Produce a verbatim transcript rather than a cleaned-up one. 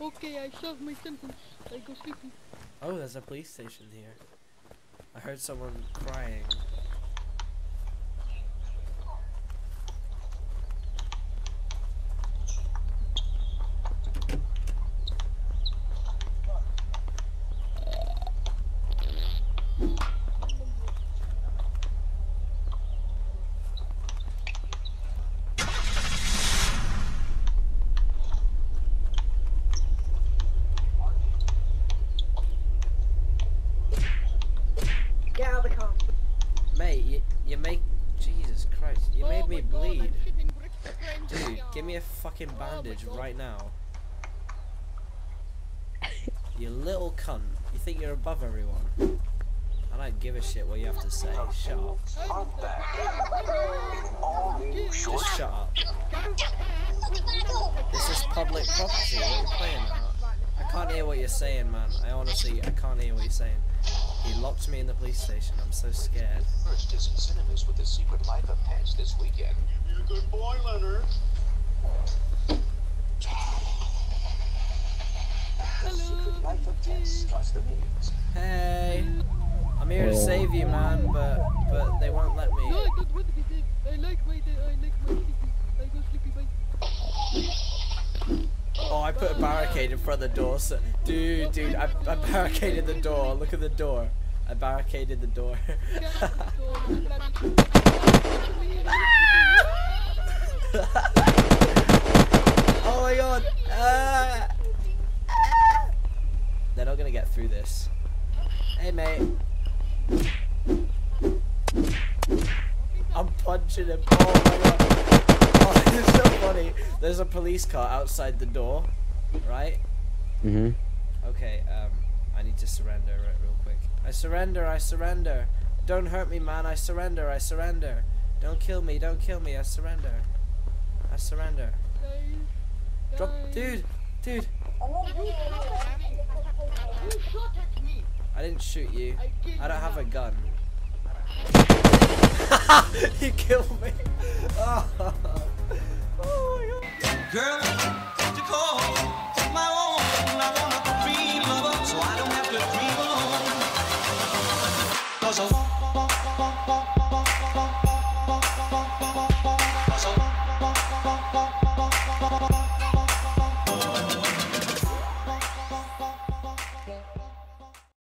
Okay, I solved my symptoms. I go sleeping. Oh, there's a police station here. I heard someone crying. Fucking bandage oh right now. You little cunt. You think you're above everyone. I don't give a shit what you have to say. Shut up. Just shut up. This is public property. What are you playing at? I can't hear what you're saying, man. I honestly, I can't hear what you're saying. He locked me in the police station. I'm so scared. First is in cinemas with The Secret Life of Pets this weekend. You be a good boy, Leonard. Hey, I'm here to save you, man, but but they won't let me. No, I don't want to be saved. I like my day. I like my sleepy. I go sleepy. Bye. Oh, I put a barricade in front of the door. So, dude, dude, I I barricaded the door. Look at the door. I barricaded the door. Oh my god! Uh, uh, they're not gonna get through this. Hey mate. I'm punching him. Oh my god. Oh, this is so funny. There's a police car outside the door, right? Mm-hmm. Okay, um, I need to surrender right real quick. I surrender, I surrender. Don't hurt me, man, I surrender, I surrender. Don't kill me, don't kill me, I surrender. I surrender. Drop, dude, dude. I didn't shoot you. I don't have a gun. You killed me. Oh, oh my god. Girl,